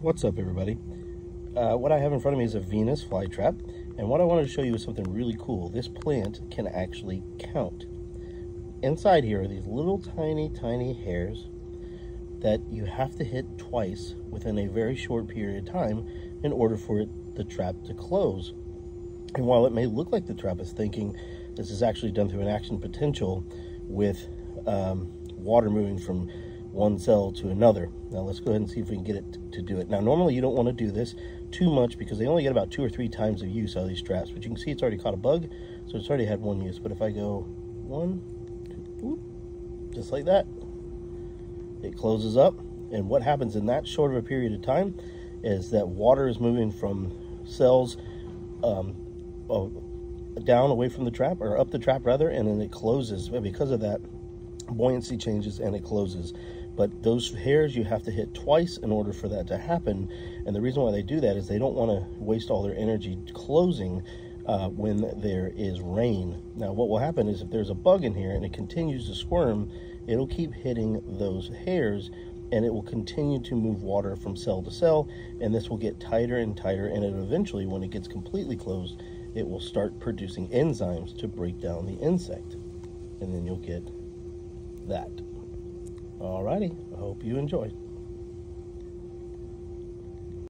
What's up, everybody? What I have in front of me is a Venus flytrap, and what I wanted to show you is something really cool. This plant can actually count. Inside here are these little tiny hairs that you have to hit twice within a very short period of time in order for the trap to close. And while it may look like the trap is thinking, this is actually done through an action potential with water moving from one cell to another. Now let's go ahead and see if we can get it to do it. Now normally you don't want to do this too much because they only get about 2 or 3 times of use out of these traps, but you can see it's already caught a bug, so it's already had one use. But if I go one, two, whoop, just like that, it closes up. And what happens in that short of a period of time is that water is moving from cells down away from the trap, or up the trap rather, and then it closes. Because of that, buoyancy changes and it closes. But those hairs you have to hit twice in order for that to happen. And the reason why they do that is they don't want to waste all their energy closing when there is rain. Now what will happen is if there's a bug in here and it continues to squirm, it'll keep hitting those hairs and it will continue to move water from cell to cell, and this will get tighter and tighter, and it eventually, when it gets completely closed, it will start producing enzymes to break down the insect, and then you'll get that. Alrighty, I hope you enjoyed.